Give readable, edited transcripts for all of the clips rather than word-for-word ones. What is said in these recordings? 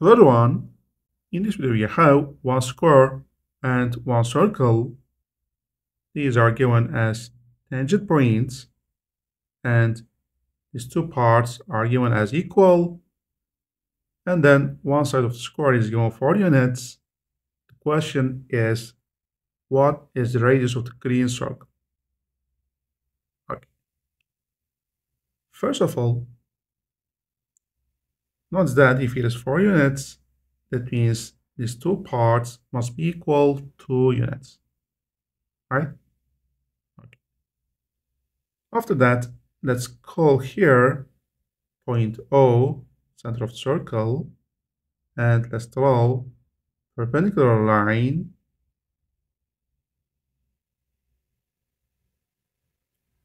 Another one, in this video you have one square and one circle. These are given as tangent points, and these two parts are given as equal, and then one side of the square is given 4 units. The question is, what is the radius of the green circle? Okay. First of all, notice that if it is 4 units, that means these two parts must be equal 2 units, right? Okay. After that, let's call here point O, center of the circle, and let's draw perpendicular line,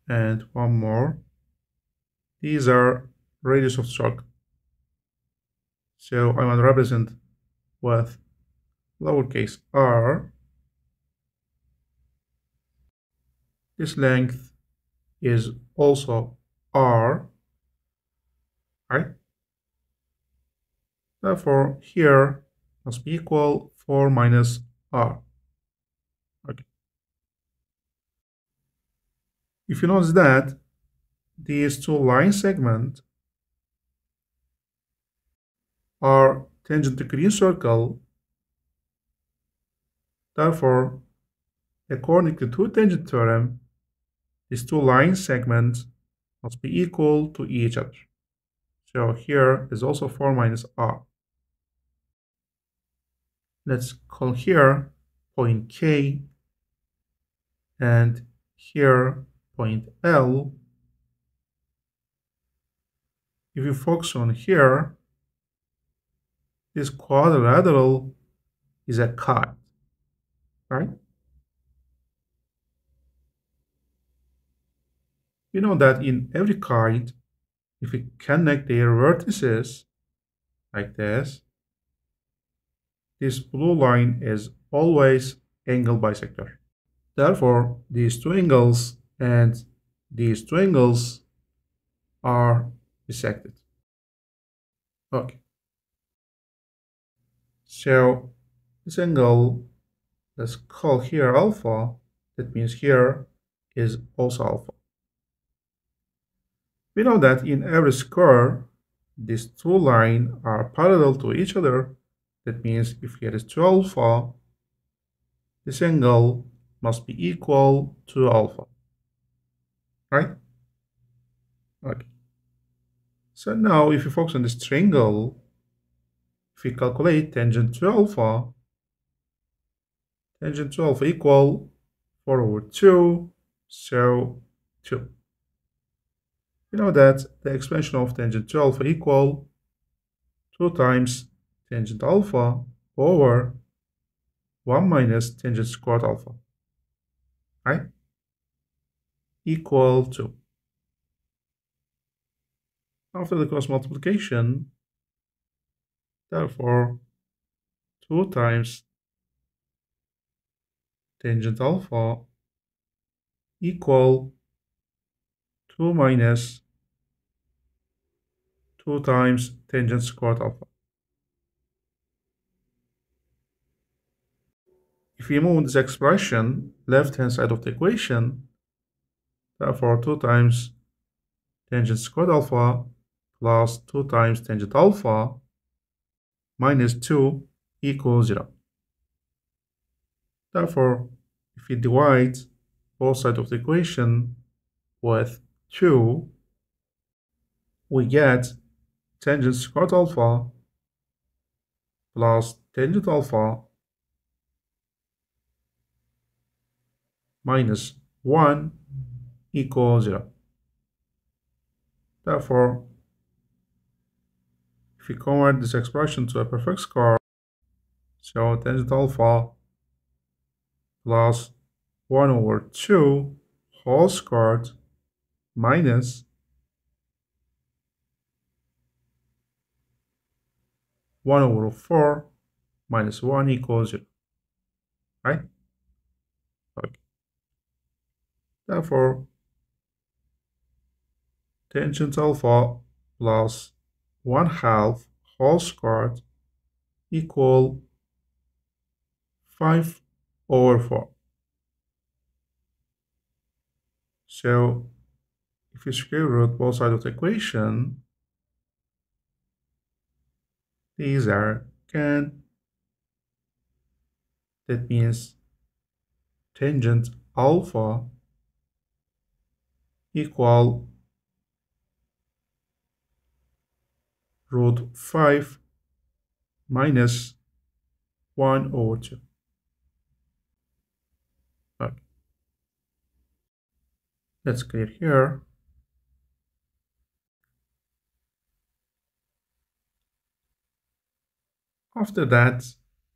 and one more. These are radius of the circle. So I want to represent with lowercase r. This length is also r, right? Therefore, here must be equal 4 minus r. Okay. If you notice that these two line segments are tangent to green circle, therefore, according to two tangent theorem, these two line segments must be equal to each other. So here is also 4 minus r. Let's call here point K, and here point L. If you focus on here, this quadrilateral is a kite, right? You know that in every kite, if we connect their vertices like this blue line is always angle bisector. Therefore, these two angles and these two angles are bisected. Okay. So this angle, let's call here alpha. That means here is also alpha. We know that in every square, these two lines are parallel to each other. That means if here is 2 alpha, this angle must be equal to alpha, right? Okay. So now if you focus on this triangle, if we calculate tangent to alpha equal 4 over 2, so 2. We know that the expansion of tangent to alpha equal 2 times tangent alpha over 1 minus tangent squared alpha, right? Equal 2. After the cross multiplication, therefore, 2 times tangent alpha equal 2 minus 2 times tangent squared alpha. If we move this expression left hand side of the equation, therefore 2 times tangent squared alpha plus 2 times tangent alpha minus 2 equals 0. Therefore, if we divide both sides of the equation with 2, we get tangent squared alpha plus tangent alpha minus 1 equals 0. Therefore, if we convert this expression to a perfect square, so tangent alpha plus 1 over 2 whole squared minus 1 over 4 minus 1 equals 0, right? Okay. Therefore, tangent alpha plus 1/2 whole squared equal 5/4. So if you square root both sides of the equation, these are canned. That means tangent alpha equal √5 minus 1/2. Okay. Let's clear here. After that,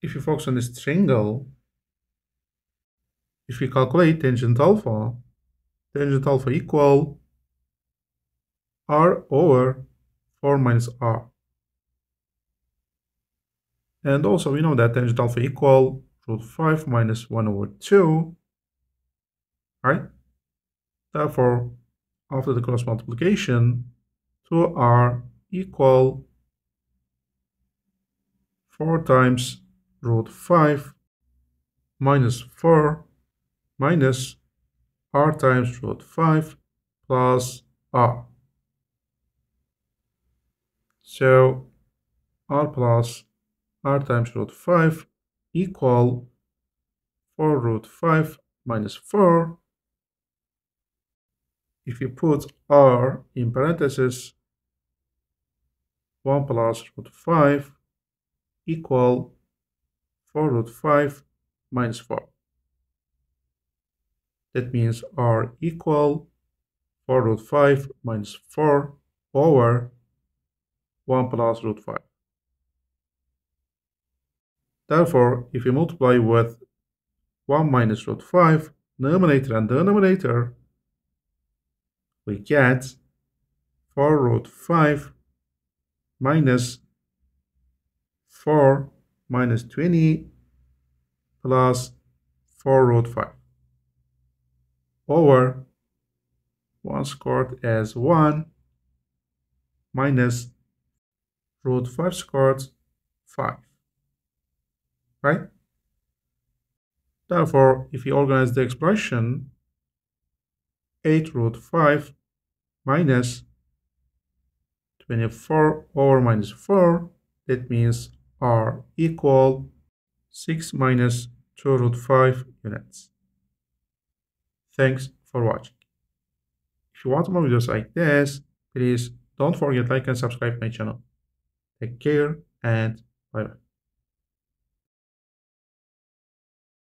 if you focus on this triangle, if we calculate tangent alpha equal r/4 minus r. And also we know that tangent alpha equal √5 minus 1/2, right? Therefore, after the cross multiplication, 2r equal 4 times √5 minus 4 minus r times √5 plus r. So r plus r times √5 equal 4/5 minus 4. If you put r in parentheses, 1 plus √5 equal 4/5 minus 4. That means r equal 4/5 minus 4 over 1 plus √5. Therefore, if you multiply with 1 minus √5, numerator and denominator, we get 4/5 minus 4 minus 20 plus 4/5 over 1 squared as 1 minus √5 squared 5, right? Therefore, if you organize the expression, 8/5 minus 24 over minus 4, that means r equal 6 minus 2/5 units. Thanks for watching. If you want more videos like this, please don't forget to like and subscribe my channel. Take care and bye bye.